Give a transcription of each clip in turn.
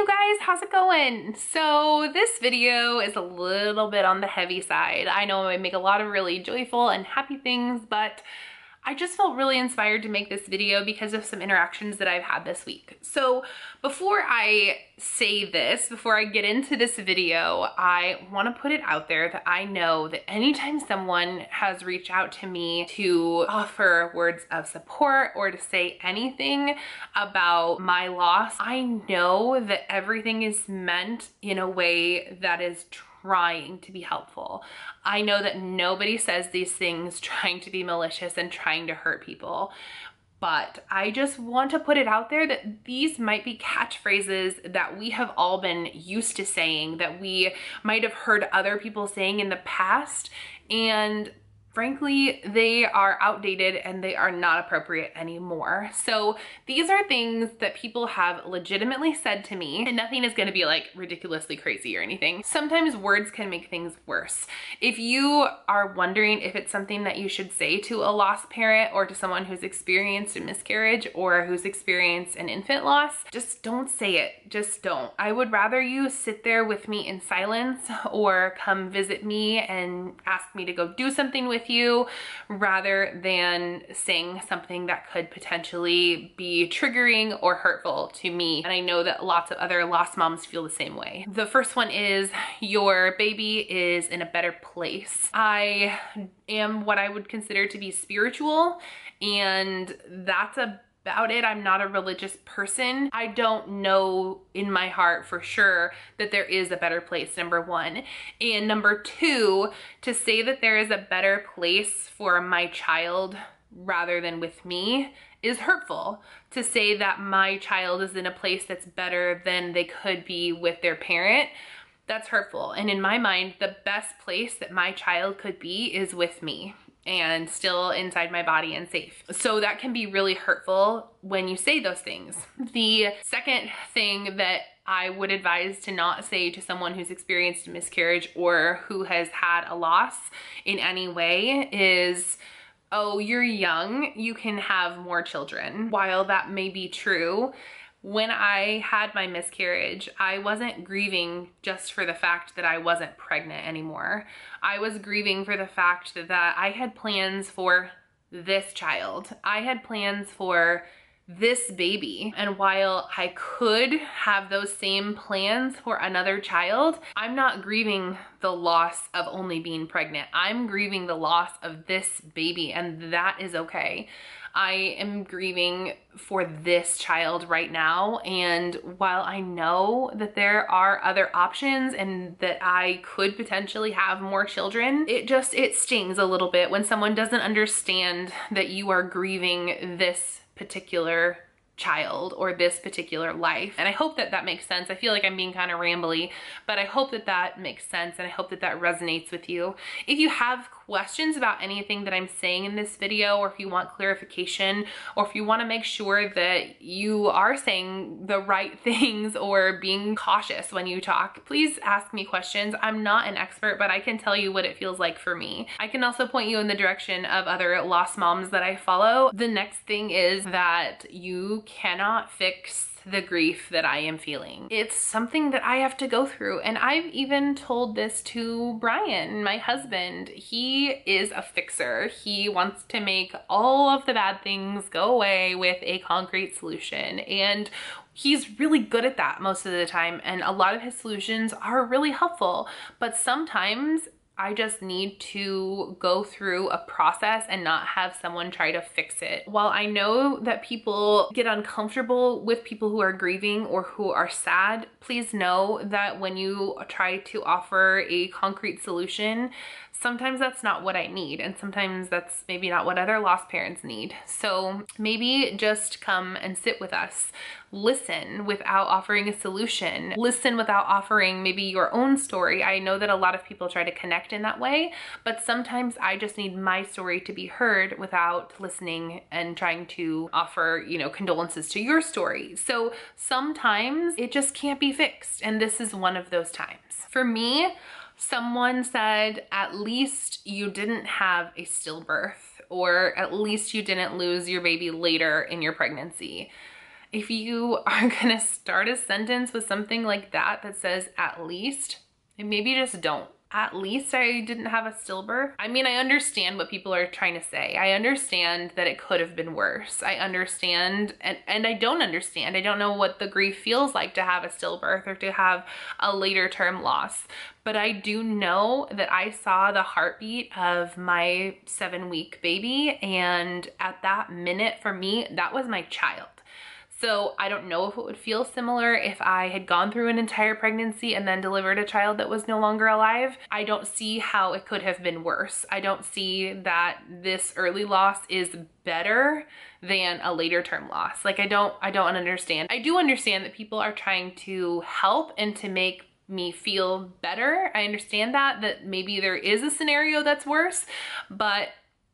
you guys, how's it going? So this video is a little bit on the heavy side. I know I make a lot of really joyful and happy things, but I just felt really inspired to make this video because of some interactions that I've had this week. So before I say this, before I get into this video, I want to put it out there that I know that anytime someone has reached out to me to offer words of support or to say anything about my loss, I know that everything is meant in a way that is trying to be helpful. I know that nobody says these things trying to be malicious and trying to hurt people, but I just want to put it out there that these might be catchphrases that we have all been used to saying, that we might have heard other people saying in the past, and frankly, they are outdated and they are not appropriate anymore. So these are things that people have legitimately said to me, and nothing is going to be like ridiculously crazy or anything. Sometimes words can make things worse. If you are wondering if it's something that you should say to a lost parent or to someone who's experienced a miscarriage or who's experienced an infant loss, just don't say it. Just don't. I would rather you sit there with me in silence or come visit me and ask me to go do something with you rather than saying something that could potentially be triggering or hurtful to me. And I know that lots of other lost moms feel the same way. The first one is your baby is in a better place. I am what I would consider to be spiritual, and that's about it. I'm not a religious person. I don't know in my heart for sure that there is a better place, number one. And number two, to say that there is a better place for my child rather than with me is hurtful. To say that my child is in a place that's better than they could be with their parent, that's hurtful. And in my mind, the best place that my child could be is with me and still inside my body and safe. So that can be really hurtful when you say those things. The second thing that I would advise to not say to someone who's experienced a miscarriage or who has had a loss in any way is, oh, you're young, you can have more children. While that may be true, when I had my miscarriage, I wasn't grieving just for the fact that I wasn't pregnant anymore. I was grieving for the fact that I had plans for this child. I had plans for this baby. And while I could have those same plans for another child, I'm not grieving the loss of only being pregnant. I'm grieving the loss of this baby, and that is okay. I am grieving for this child right now, and while I know that there are other options and that I could potentially have more children, it stings a little bit when someone doesn't understand that you are grieving this particular child or this particular life. And I hope that that makes sense. I feel like I'm being kind of rambly, but I hope that that makes sense, and I hope that that resonates with you. If you have questions about anything that I'm saying in this video, or if you want clarification, or if you want to make sure that you are saying the right things or being cautious when you talk, please ask me questions. I'm not an expert, but I can tell you what it feels like for me. I can also point you in the direction of other lost moms that I follow. The next thing is that you cannot fix the grief that I am feeling. It's something that I have to go through, and I've even told this to Brian, my husband. He is a fixer. He wants to make all of the bad things go away with a concrete solution, and he's really good at that most of the time, and a lot of his solutions are really helpful, but sometimes I just need to go through a process and not have someone try to fix it. While I know that people get uncomfortable with people who are grieving or who are sad, please know that when you try to offer a concrete solution, sometimes that's not what I need, and sometimes that's maybe not what other lost parents need. So maybe just come and sit with us. Listen without offering a solution. Listen without offering maybe your own story. I know that a lot of people try to connect in that way, but sometimes I just need my story to be heard without listening and trying to offer, you know, condolences to your story. So sometimes it just can't be fixed, and this is one of those times. For me, someone said, at least you didn't have a stillbirth, or at least you didn't lose your baby later in your pregnancy. If you are going to start a sentence with something like that that says at least, and maybe just don't. At least I didn't have a stillbirth. I mean, I understand what people are trying to say. I understand that it could have been worse. I understand, and I don't understand. I don't know what the grief feels like to have a stillbirth or to have a later term loss. But I do know that I saw the heartbeat of my 7-week baby, and at that minute for me, that was my child. So I don't know if it would feel similar if I had gone through an entire pregnancy and then delivered a child that was no longer alive. I don't see how it could have been worse. I don't see that this early loss is better than a later term loss. Like I don't understand. I do understand that people are trying to help and to make me feel better. I understand that maybe there is a scenario that's worse, but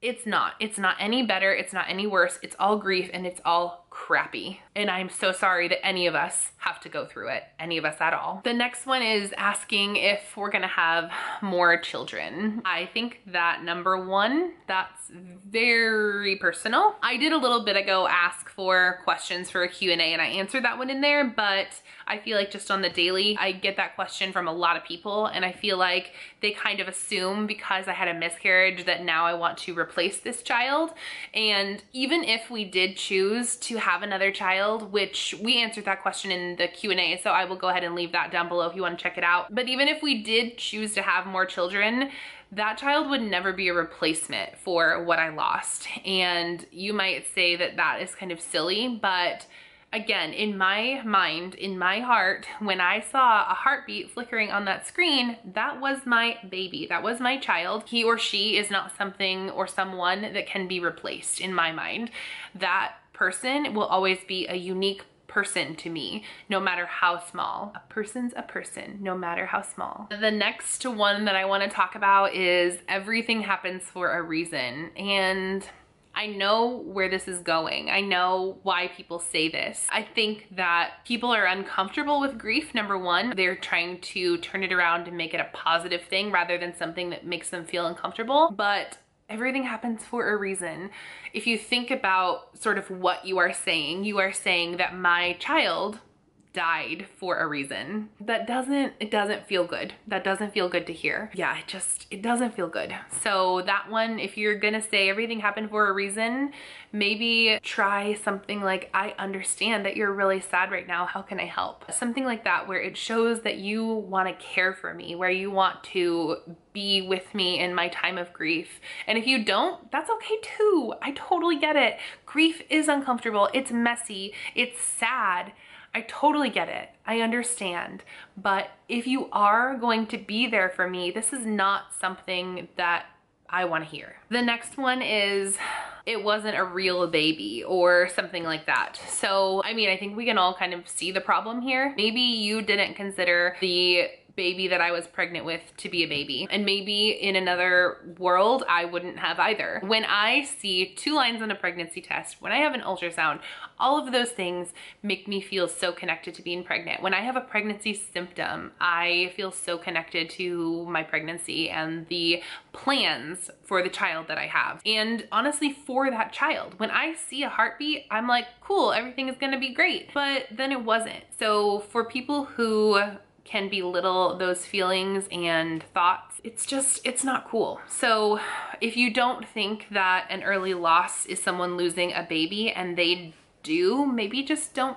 it's not any better. It's not any worse. It's all grief and it's all crappy. And I'm so sorry that any of us have to go through it, any of us at all. The next one is asking if we're gonna have more children. I think that number one, that's very personal. I did a little bit ago ask for questions for a Q&A and I answered that one in there, but I feel like just on the daily, I get that question from a lot of people and I feel like they kind of assume because I had a miscarriage that now I want to replace this child. And even if we did choose to have another child, which we answered that question in the Q&A, so I will go ahead and leave that down below if you want to check it out. But even if we did choose to have more children, that child would never be a replacement for what I lost. And you might say that that is kind of silly, but again, in my mind, in my heart, when I saw a heartbeat flickering on that screen, that was my baby. That was my child. He or she is not something or someone that can be replaced in my mind. That person will always be a unique person to me, no matter how small. A person's a person, no matter how small. The next one that I want to talk about is everything happens for a reason. And I know where this is going. I know why people say this. I think that people are uncomfortable with grief, number one. They're trying to turn it around and make it a positive thing rather than something that makes them feel uncomfortable. But everything happens for a reason. If you think about sort of what you are saying that my child died for a reason. It doesn't feel good. That doesn't feel good to hear. Yeah, it doesn't feel good. So that one, if you're gonna say everything happened for a reason, maybe try something like, I understand that you're really sad right now. How can I help? Something like that, where it shows that you wanna care for me, where you want to be with me in my time of grief. And if you don't, that's okay too. I totally get it. Grief is uncomfortable. It's messy. It's sad. I totally get it. I understand. But if you are going to be there for me, this is not something that I want to hear. The next one is, it wasn't a real baby or something like that. So, I mean, I think we can all kind of see the problem here. Maybe you didn't consider the baby that I was pregnant with to be a baby. And maybe in another world, I wouldn't have either. When I see 2 lines on a pregnancy test, when I have an ultrasound, all of those things make me feel so connected to being pregnant. When I have a pregnancy symptom, I feel so connected to my pregnancy and the plans for the child that I have. And honestly, for that child, when I see a heartbeat, I'm like, cool, everything is gonna be great. But then it wasn't. So for people who can belittle those feelings and thoughts, it's not cool. So if you don't think that an early loss is someone losing a baby and they do, maybe just don't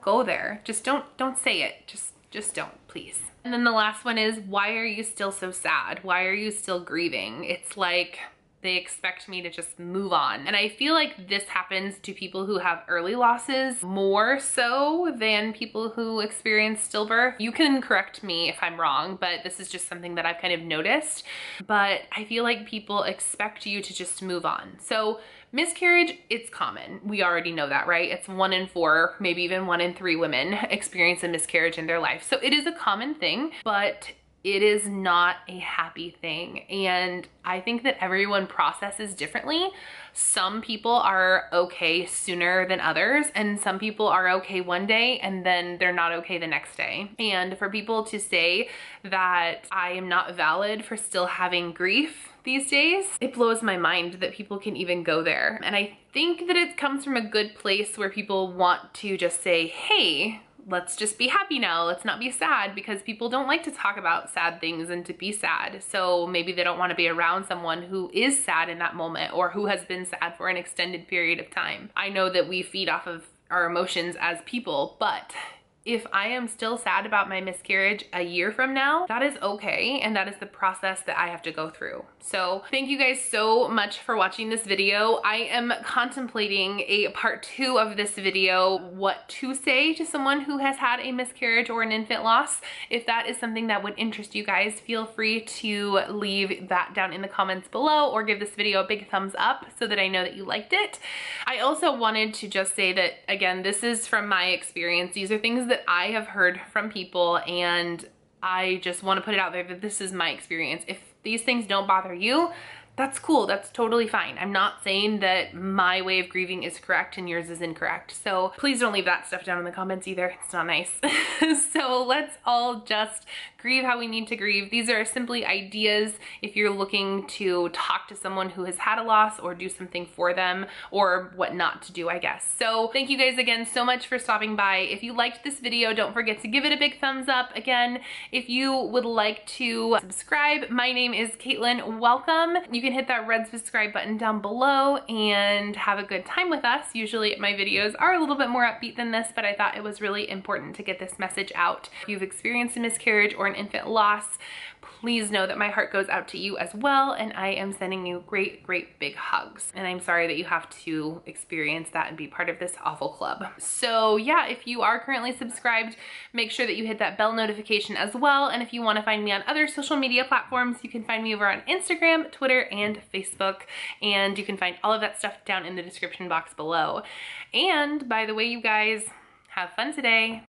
go there. Just don't say it. Just don't, please. And then the last one is, why are you still so sad? Why are you still grieving? It's like they expect me to just move on. And I feel like this happens to people who have early losses more so than people who experience stillbirth. You can correct me if I'm wrong, but this is just something that I've kind of noticed. But I feel like people expect you to just move on. So miscarriage, it's common. We already know that, right? It's 1 in 4, maybe even 1 in 3 women experience a miscarriage in their life. So it is a common thing, but it is not a happy thing. And I think that everyone processes differently. Some people are okay sooner than others, and some people are okay one day and then they're not okay the next day. And for people to say that I am not valid for still having grief these days, it blows my mind that people can even go there. And I think that it comes from a good place where people want to just say, hey, let's just be happy now. Let's not be sad, because people don't like to talk about sad things and to be sad. So maybe they don't want to be around someone who is sad in that moment or who has been sad for an extended period of time. I know that we feed off of our emotions as people, but if I am still sad about my miscarriage a year from now, that is okay, and that is the process that I have to go through. So thank you guys so much for watching this video. I am contemplating a part 2 of this video, what to say to someone who has had a miscarriage or an infant loss. If that is something that would interest you guys, feel free to leave that down in the comments below or give this video a big thumbs up so that I know that you liked it. I also wanted to just say that, again, this is from my experience. These are things that I have heard from people, and I just want to put it out there that this is my experience. If these things don't bother you, that's cool. That's totally fine. I'm not saying that my way of grieving is correct and yours is incorrect. So please don't leave that stuff down in the comments either. It's not nice. So let's all just grieve how we need to grieve. These are simply ideas. If you're looking to talk to someone who has had a loss or do something for them, or what not to do, I guess. So thank you guys again so much for stopping by. If you liked this video, don't forget to give it a big thumbs up. Again, if you would like to subscribe, my name is Caitlin. Welcome. You can hit that red subscribe button down below and have a good time with us. Usually my videos are a little bit more upbeat than this, but I thought it was really important to get this message out. If you've experienced a miscarriage or an infant loss, please know that my heart goes out to you as well, and I am sending you great, great big hugs. And I'm sorry that you have to experience that and be part of this awful club. So yeah, if you are currently subscribed, make sure that you hit that bell notification as well. And if you want to find me on other social media platforms, you can find me over on Instagram, Twitter, and Facebook, and you can find all of that stuff down in the description box below. And by the way, you guys, have fun today.